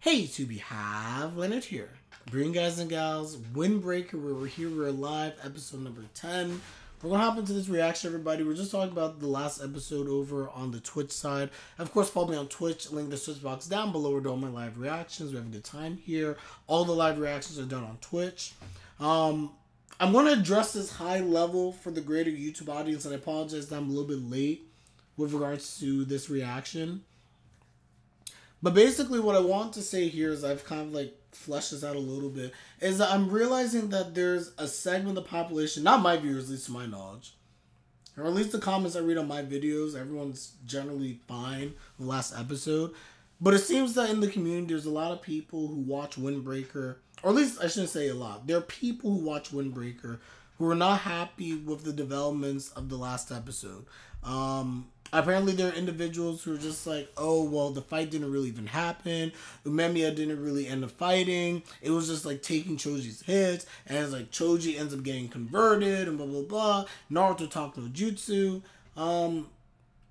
Hey YouTube, you have Leonard here. Bring guys and gals, Wind Breaker, where we're here, we're live, episode number 10. We're gonna hop into this reaction, everybody. We're just talking about the last episode over on the Twitch side. Of course, follow me on Twitch, link the Twitch box down below. We're doing my live reactions, we're having a good time here. All the live reactions are done on Twitch. I'm gonna address this high level for the greater YouTube audience, and I apologize that I'm a little bit late with regards to this reaction. But basically what I want to say here is I've kind of like fleshed this out a little bit, is that I'm realizing that there's a segment of the population, not my viewers, at least to my knowledge, or at least the comments I read on my videos, everyone's generally fine the last episode. But it seems that in the community, there's a lot of people who watch Windbreaker, or at least I shouldn't say a lot. There are people who watch Windbreaker who are not happy with the developments of the last episode. Apparently there are individuals who are just like, oh, well, the fight didn't really even happen. Umemiya didn't really end up fighting. It was just like taking Choji's hits. And it's like Choji ends up getting converted and blah, blah, blah. Naruto talked no jutsu. And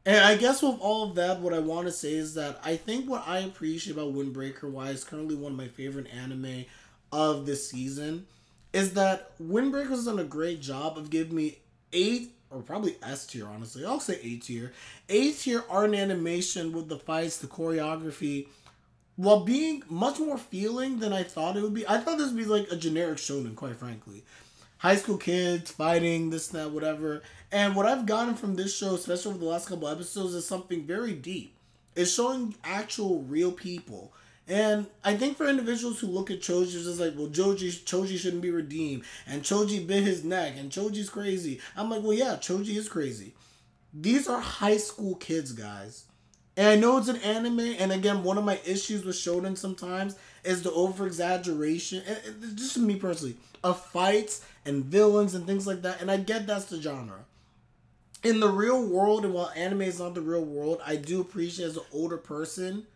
I guess with all of that, what I want to say is that I think what I appreciate about Windbreaker, why it's currently one of my favorite anime of this season, is that Windbreaker's done a great job of giving me eight, or probably S tier, honestly. I'll say A tier. A tier art and animation with the fights, the choreography, while being much more feeling than I thought it would be. I thought this would be like a generic shonen, quite frankly. High school kids, fighting, this, that, whatever. And what I've gotten from this show, especially over the last couple episodes, is something very deep. It's showing actual, real people. And I think for individuals who look at Choji, it's just like, well, Choji shouldn't be redeemed. And Choji bit his neck. And Choji's crazy. I'm like, well, yeah, Choji is crazy. These are high school kids, guys. And I know it's an anime. And again, one of my issues with shonen sometimes is the over-exaggeration. Just me personally. Of fights and villains and things like that. And I get that's the genre. In the real world, and while anime is not the real world, I do appreciate as an older person...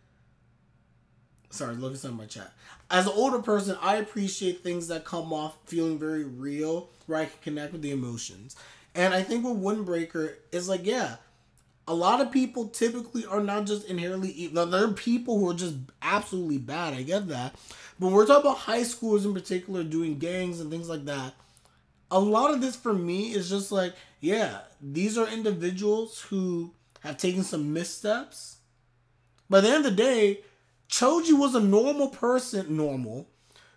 Sorry, look at some of my chat. As an older person, I appreciate things that come off feeling very real, where I can connect with the emotions. And I think with Windbreaker, it's like, yeah, a lot of people typically are not just inherently evil. There are people who are just absolutely bad. I get that. But when we're talking about high schoolers in particular doing gangs and things like that, a lot of this for me is just like, yeah, these are individuals who have taken some missteps. By the end of the day, Choji was a normal person,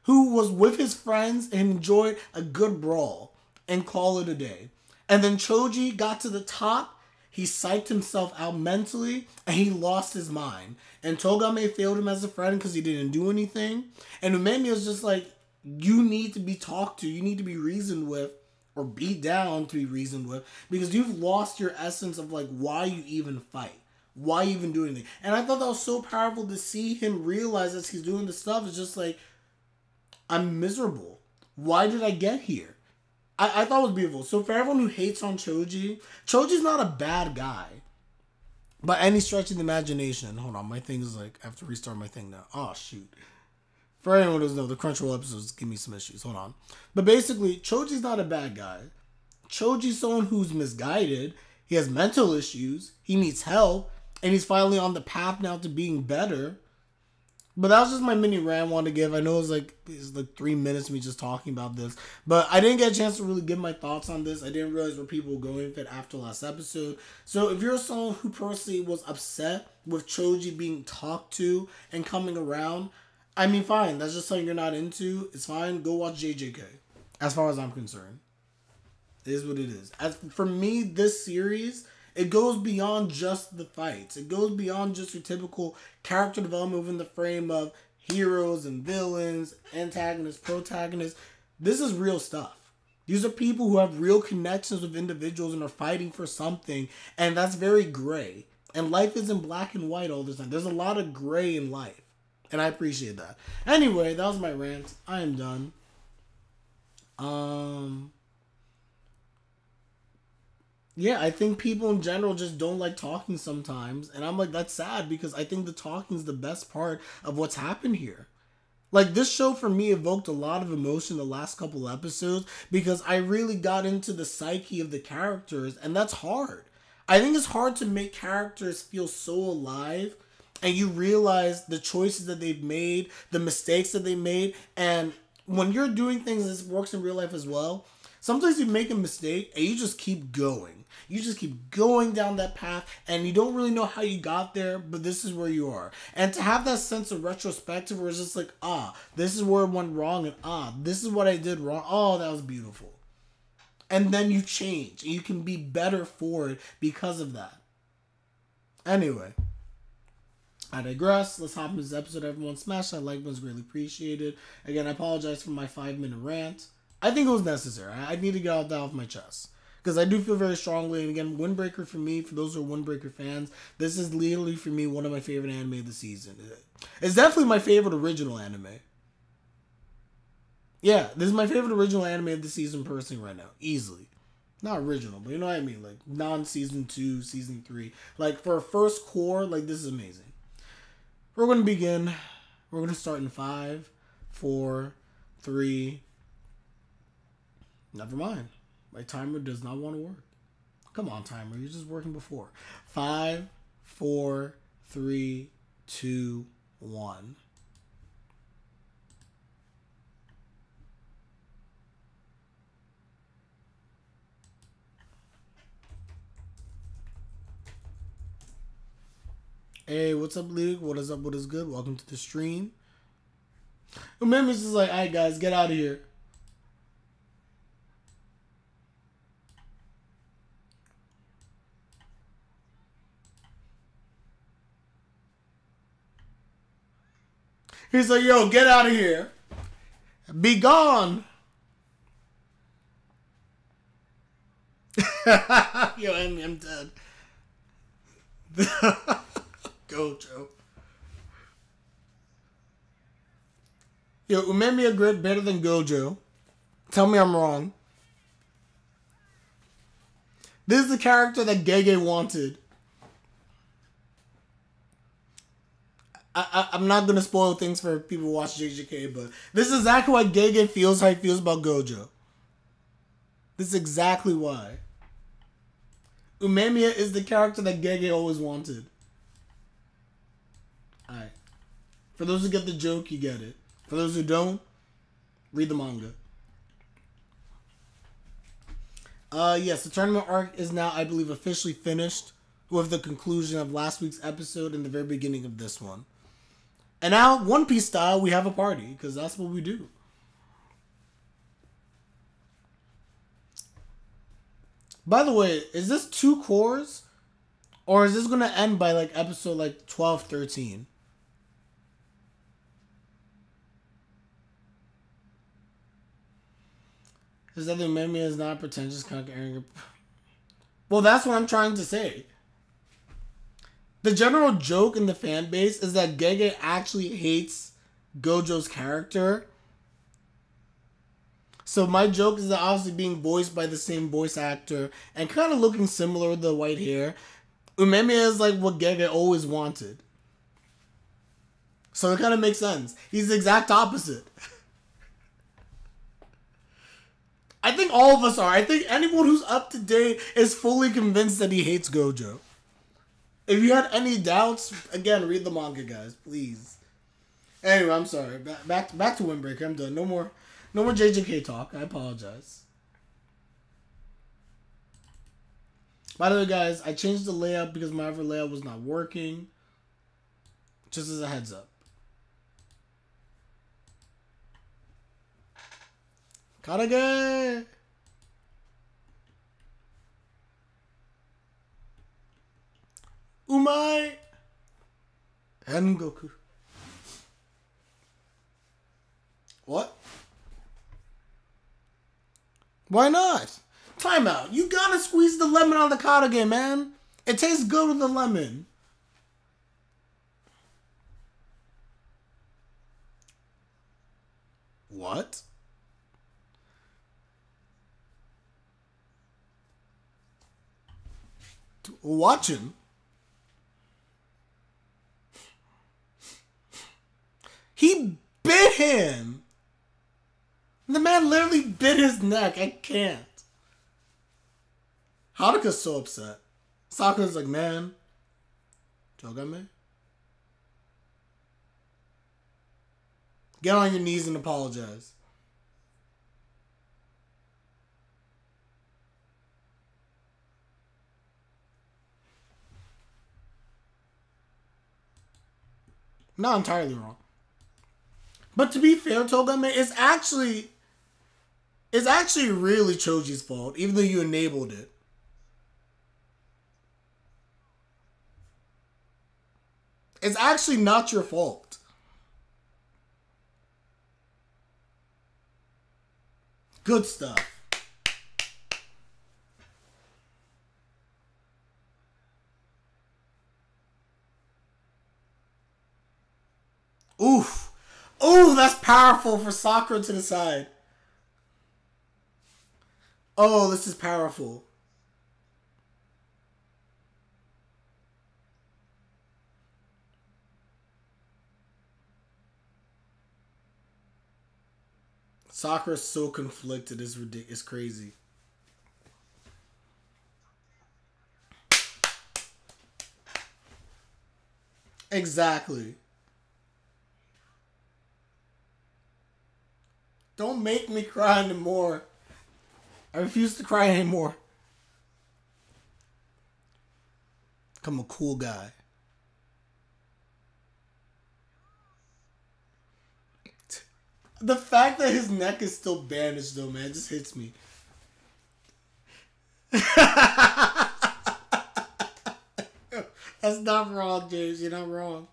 who was with his friends and enjoyed a good brawl and call it a day. And then Choji got to the top, he psyched himself out mentally, and he lost his mind. And Togame failed him as a friend because he didn't do anything. And Umemiya was just like, you need to be talked to, you need to be reasoned with, or beat down to be reasoned with, because you've lost your essence of like why you even fight. Why even do anything? And I thought that was so powerful to see him realize as he's doing this stuff. It's just like, I'm miserable. Why did I get here? I thought it was beautiful. So for everyone who hates on Choji, Choji's not a bad guy. By any stretch of the imagination. Hold on, my thing is like, I have to restart my thing now. Oh, shoot. For anyone who doesn't know, the Crunchyroll episodes give me some issues. Hold on. But basically, Choji's not a bad guy. Choji's someone who's misguided. He has mental issues. He needs help. And he's finally on the path now to being better. But that was just my mini rant I wanted to give. I know it was like 3 minutes of me just talking about this. But I didn't get a chance to really give my thoughts on this. I didn't realize where people were going with it after last episode. So if you're someone who personally was upset with Choji being talked to and coming around, I mean, fine. That's just something you're not into. It's fine. Go watch JJK. As far as I'm concerned. It is what it is. As for me, this series... It goes beyond just the fights. It goes beyond just your typical character development within the frame of heroes and villains, antagonists, protagonists. This is real stuff. These are people who have real connections with individuals and are fighting for something, and that's very gray. And life isn't black and white all the time. There's a lot of gray in life, and I appreciate that. Anyway, that was my rant. I am done. Yeah, I think people in general just don't like talking sometimes. And I'm like, that's sad because I think the talking is the best part of what's happened here. Like, this show for me evoked a lot of emotion the last couple episodes because I really got into the psyche of the characters, and that's hard. I think it's hard to make characters feel so alive and you realize the choices that they've made, the mistakes that they made. And when you're doing things, this works in real life as well. Sometimes you make a mistake and you just keep going. You just keep going down that path and you don't really know how you got there, but this is where you are. And to have that sense of retrospective where it's just like, ah, this is where it went wrong, and ah, this is what I did wrong. Oh, that was beautiful. And then you change and you can be better for it because of that. Anyway, I digress. Let's hop into this episode. Everyone smash that like button, greatly appreciated. Again, I apologize for my 5-minute rant. I think it was necessary. I need to get all that off my chest because I do feel very strongly. And again, Wind Breaker for me, for those who are Wind Breaker fans, this is literally for me one of my favorite anime of the season. It's definitely my favorite original anime. Yeah, this is my favorite original anime of the season personally right now. Easily. Not original, but you know what I mean. Like, non-season 2, season 3. Like, for a first core, like, this is amazing. We're going to begin. We're going to start in 5, 4, 3. Never mind. My timer does not want to work. Come on, timer. You're just working before. 5, 4, 3, 2, 1. Hey, what's up, League? What is up? What is good? Welcome to the stream. Umemiya's just like, alright, guys, get out of here. He's like, yo, get out of here. Be gone. Yo, I'm dead. Gojo. Yo, Umemiya grit better than Gojo. Tell me I'm wrong. This is the character that Gege wanted. I'm not going to spoil things for people who watch JJK, but this is exactly why Gege feels how he feels about Gojo. This is exactly why. Umemiya is the character that Gege always wanted. Alright. For those who get the joke, you get it. For those who don't, read the manga. Yes, the tournament arc is now, I believe, officially finished with the conclusion of last week's episode and the very beginning of this one. And now, One Piece style, we have a party, because that's what we do. By the way, is this 2 cores? Or is this going to end by, like, episode, like, 12, 13? Is that the Umemiya is not pretentious, cock, arrogant? Well, that's what I'm trying to say. The general joke in the fan base is that Gege actually hates Gojo's character. So my joke is that obviously being voiced by the same voice actor and kind of looking similar with the white hair, Umemiya is like what Gege always wanted. So it kind of makes sense. He's the exact opposite. I think all of us are. I think anyone who's up to date is fully convinced that he hates Gojo. If you had any doubts, again, read the manga, guys. Please. Anyway, I'm sorry. Back to Windbreaker. I'm done. No more JJK talk. I apologize. By the way, guys, I changed the layout because my other layout was not working. Just as a heads up. Karage! Umai! And Goku. What? Why not? Timeout. You gotta squeeze the lemon on the Kotaro, man. It tastes good with the lemon. What? Watch him. He bit him. The man literally bit his neck. I can't. Haruka's so upset. Sakura's like, man, Togame, Get on your knees and apologize. Not entirely wrong. But to be fair, Togame, it's actually really Choji's fault, even though you enabled it. It's actually not your fault. Good stuff. Oof. Ooh, that's powerful for Sakura to the side. Oh, this is powerful. Sakura's so conflicted, it's ridiculous. It's crazy. Exactly. Don't make me cry anymore. I refuse to cry anymore. I'm a cool guy. The fact that his neck is still bandaged, though, man, just hits me. That's not wrong, James. You're not wrong.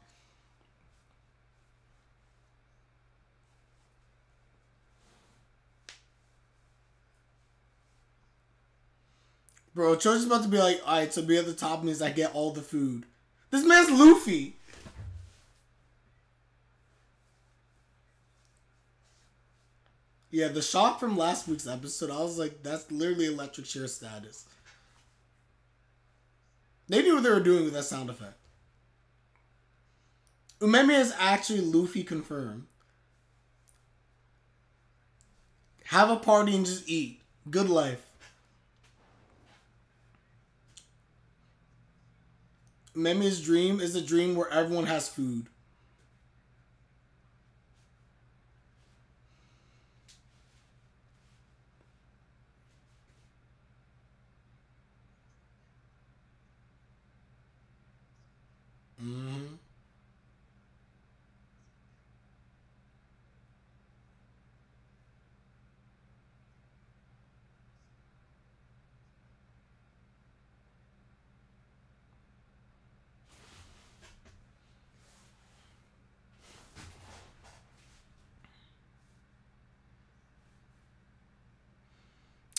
Bro, Choji's about to be like, alright, so be at the top means I get all the food. This man's Luffy! Yeah, the shock from last week's episode, I was like, that's literally electric chair status. They knew what they were doing with that sound effect. Umemiya is actually Luffy confirmed. Have a party and just eat. Good life. Umemiya's dream is a dream where everyone has food.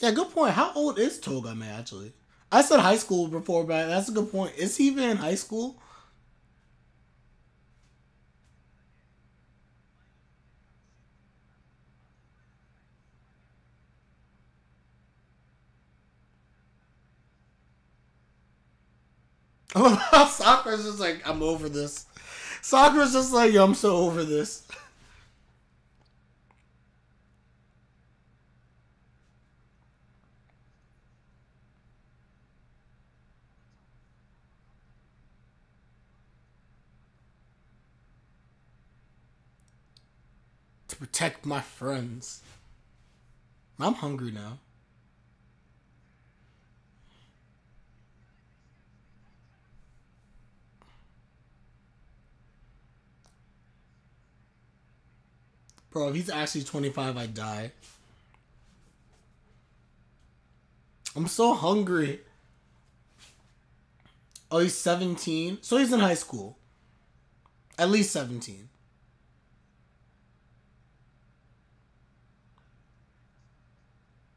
Yeah, good point. How old is Togame, actually? I said high school before, but that's a good point. Is he even in high school? Sakura's just like, I'm over this. Sakura's just like, yo, I'm so over this. Protect my friends. I'm hungry now. Bro, if he's actually 25, I die. I'm so hungry. Oh, he's 17? So he's in high school. At least 17.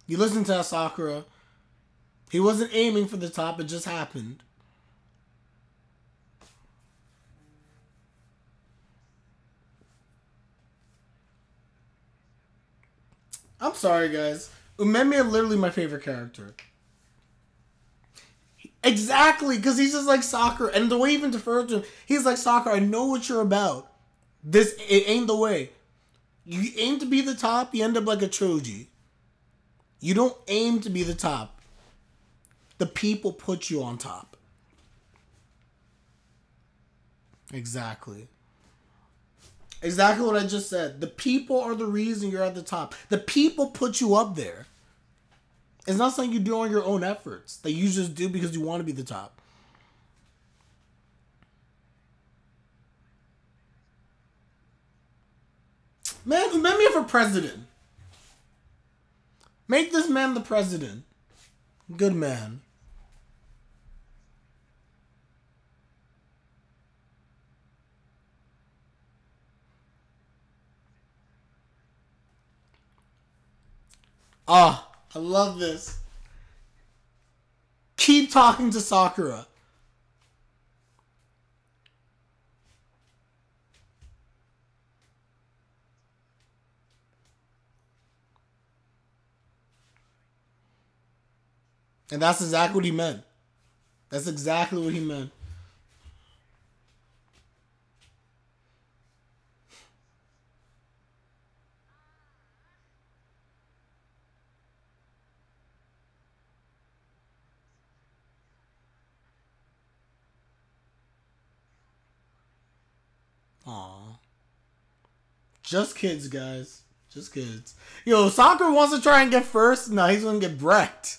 You listen to Asakura. He wasn't aiming for the top. It just happened. I'm sorry, guys. Umemiya is literally my favorite character. Exactly, because he's just like Sakura. And the way he even deferred to him, he's like, Sakura, I know what you're about. It ain't the way. You aim to be the top, you end up like a Choji. You don't aim to be the top. The people put you on top. Exactly. Exactly what I just said. The people are the reason you're at the top. The people put you up there. It's not something you do on your own efforts that you just do because you want to be the top. Man, Umemiya for president. Make this man the president. Good man. Ah, I love this. Keep talking to Sakura. And that's exactly what he meant. That's exactly what he meant. Aww. Just kids, guys. Just kids. Yo, Sakura wants to try and get first. Nah, he's gonna get wrecked.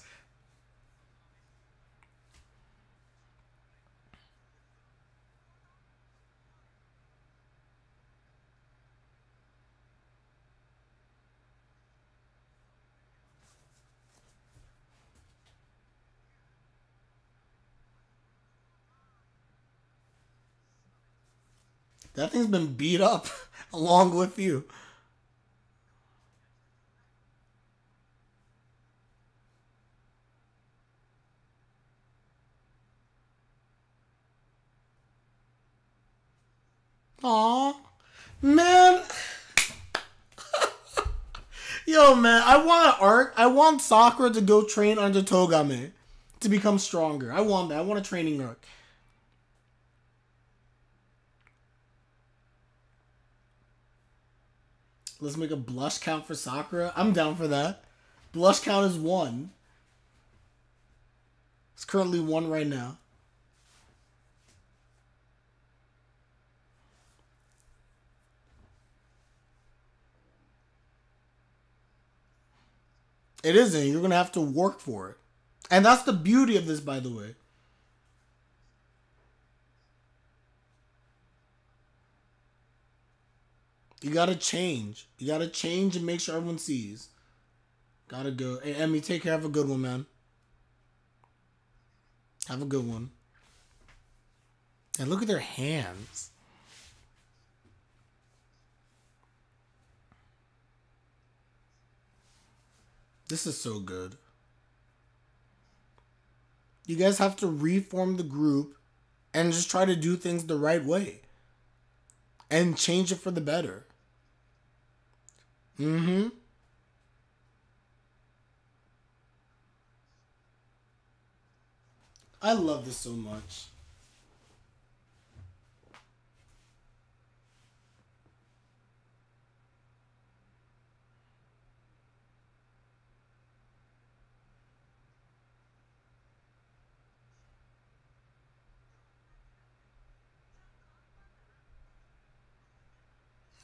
That thing's been beat up along with you. Aw, man. Yo, man, I want an arc. I want Sakura to go train under Togame to become stronger. I want that. I want a training arc. Let's make a blush count for Sakura. I'm down for that. Blush count is 1. It's currently 1 right now. It isn't. You're going to have to work for it. And that's the beauty of this, by the way. You gotta change. You gotta change and make sure everyone sees. Gotta go. Hey, Emmy, take care. Have a good one, man. Have a good one. And look at their hands. This is so good. You guys have to reform the group and just try to do things the right way. And change it for the better. Mm-hmm. I love this so much.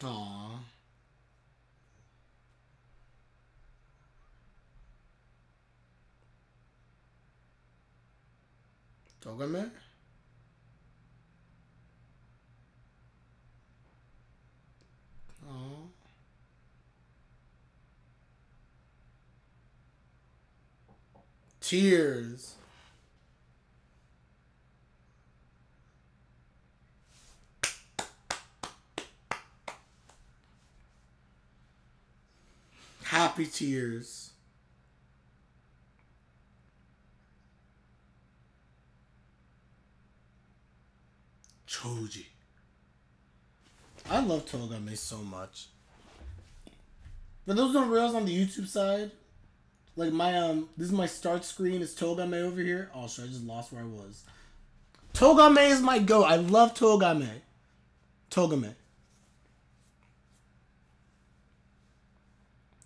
Aww. Togame? Aww. Tears. Happy tears. Choji. I love Togame so much. For those on rails on the YouTube side, like my this is my start screen. It's Togame over here. Oh shit, I just lost where I was. Togame is my go. I love Togame. Togame.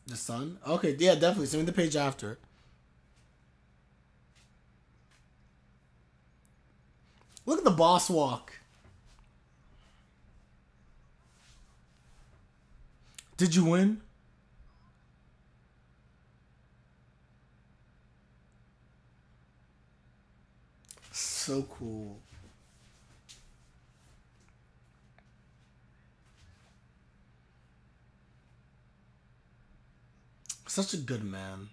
The sun? Okay, yeah, definitely. Send me the page after. Look at the boss walk. Did you win? So cool. Such a good man.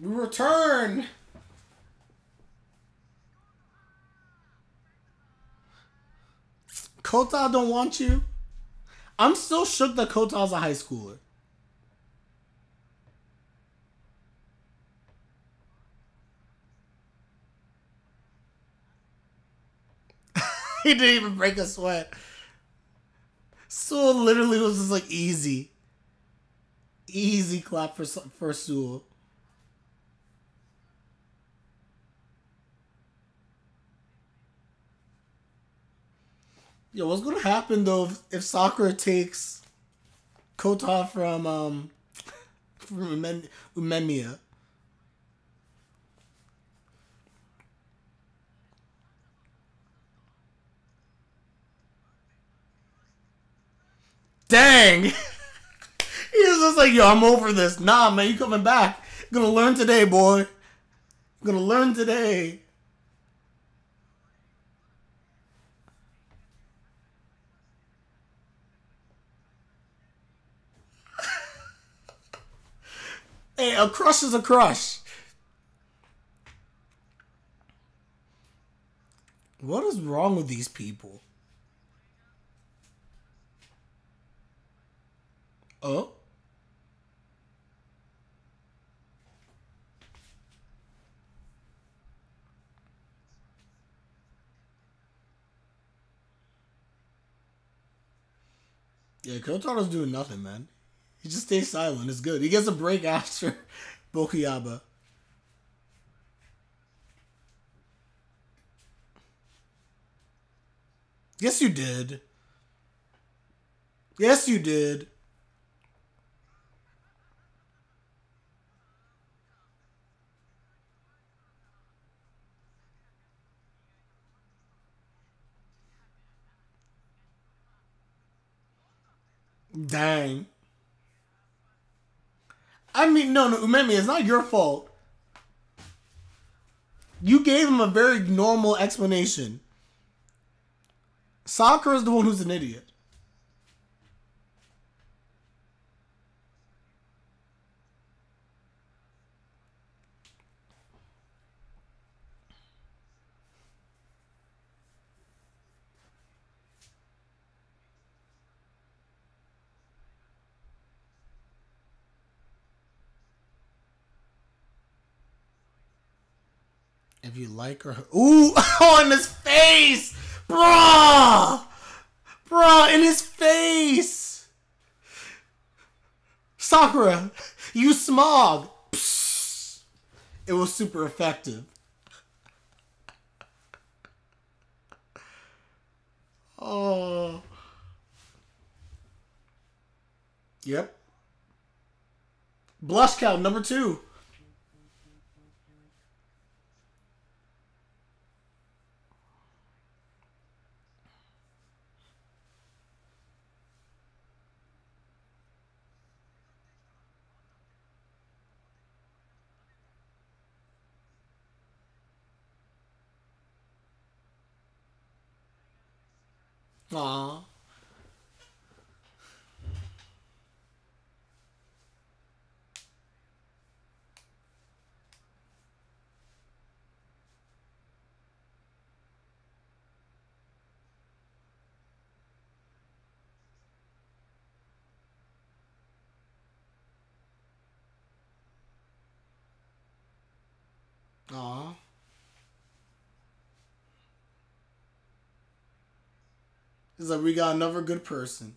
We return! Kotoha don't want you? I'm still shook that Kota's a high schooler. He didn't even break a sweat. Sewell literally was just like easy. Easy clap for Sewell. Yo, what's gonna happen though if Sakura takes Kotoha from Umemiya? Dang! He was just like, yo, I'm over this. Nah, man, you coming back. Gonna learn today, boy. Gonna learn today. Hey, a crush is a crush. What is wrong with these people? Oh? Yeah, Kotaro's doing nothing, man. He just stays silent. It's good. He gets a break after Bokuyaba. Yes, you did. Yes, you did. Dang. I mean, no, Umemi, it's not your fault. You gave him a very normal explanation. Sakura's the one who's an idiot. If you like her, ooh, on his face, bruh, bruh, in his face. Sakura, you smog. Psst. It was super effective. Oh, yep. Blush count #2. Aww. Aww. It's like we got another good person.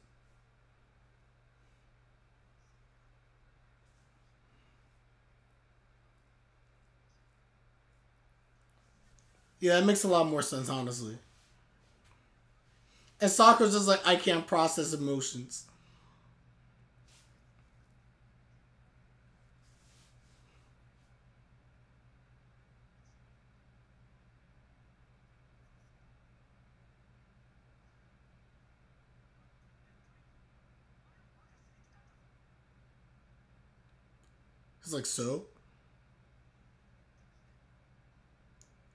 Yeah, that makes a lot more sense, honestly. And Sakura's just like, I can't process emotions. He's like, so?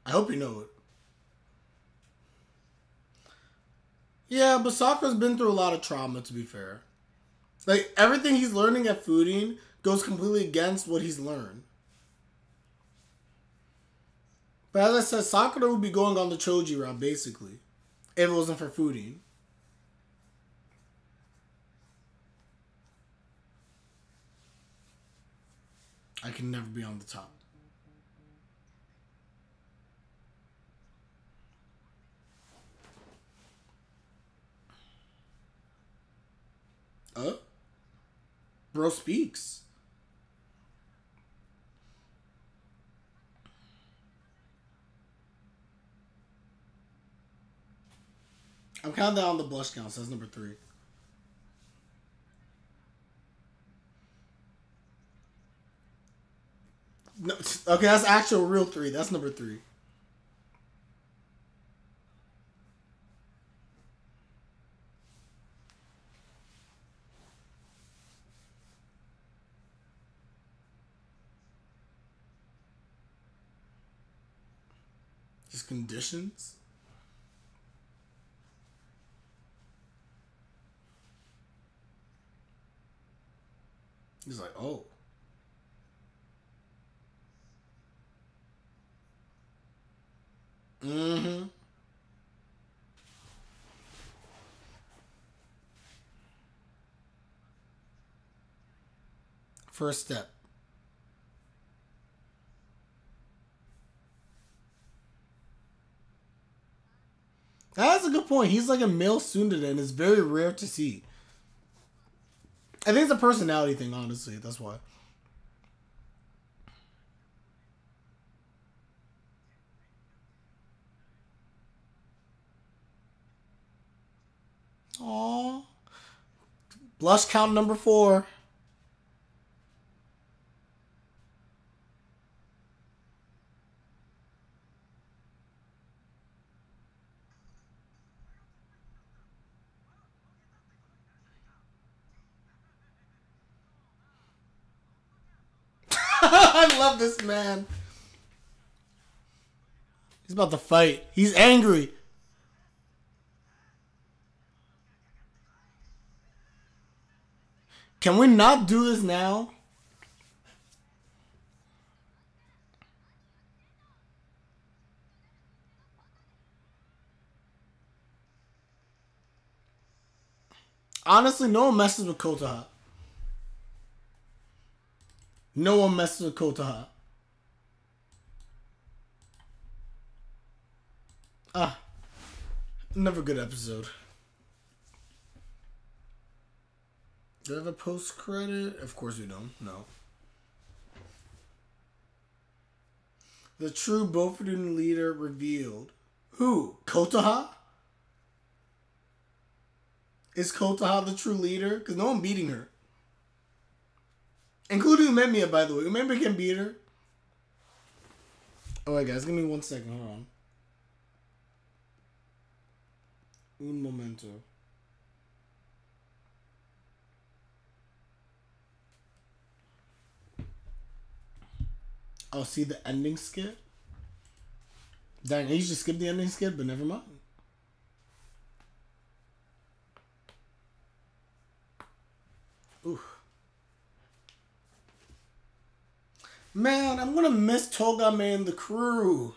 I hope you know it. Yeah, but Sakura's been through a lot of trauma, to be fair. Like, everything he's learning at Fudin goes completely against what he's learned. But as I said, Sakura would be going on the Choji route, basically, if it wasn't for Fudin. I can never be on the top. Bro speaks. I'm counting down on the blush count, so that's number 3. No, okay, that's actual real 3. That's number 3. Just conditions? He's like, oh. Mm-hmm. First step. That's a good point. He's like a male tsundere, and it's very rare to see. I think it's a personality thing, honestly. That's why. Aww. Blush count number 4. I love this man. He's about to fight. He's angry. Can we not do this now? Honestly, no one messes with Kotoha. No one messes with Kotoha. Ah, never a good episode. Do I have a post credit? Of course we don't. No. The true Bofudin leader revealed. Who? Kotoha? Is Kotoha the true leader? Because no one beating her. Including Umemiya, by the way. Umemiya can beat her. Alright, guys. Give me 1 second. Hold on. Un momento. I'll see the ending skit. Dang, I usually skip the ending skit, but never mind. Ooh. Man, I'm gonna miss Togame and the crew.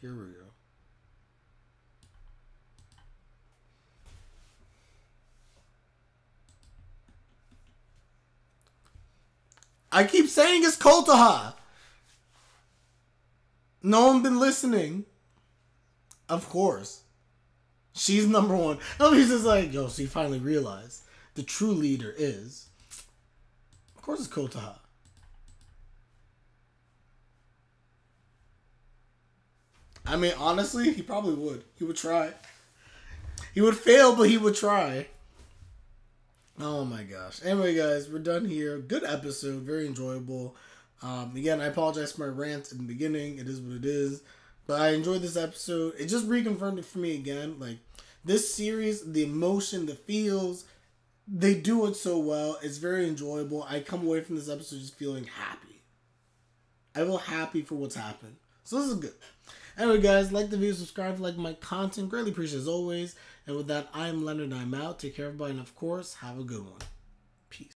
Here we go. I keep saying it's Kotoha. No one's been listening. Of course. She's number 1. And he's just like, yo, so you finally realized the true leader is. Of course it's Kotoha. I mean, honestly, he probably would. He would try. He would fail, but he would try. Oh my gosh. Anyway, guys, we're done here. Good episode. Very enjoyable. Again, I apologize for my rant in the beginning. It is what it is. But I enjoyed this episode. It just reconfirmed it for me again. Like, this series, the emotion, the feels, they do it so well. It's very enjoyable. I come away from this episode just feeling happy. I feel happy for what's happened. So this is good. Anyway, guys, like the video, subscribe if you like my content. Greatly appreciate it as always. And with that, I'm Leonard, and I'm out. Take care, everybody, and of course, have a good one.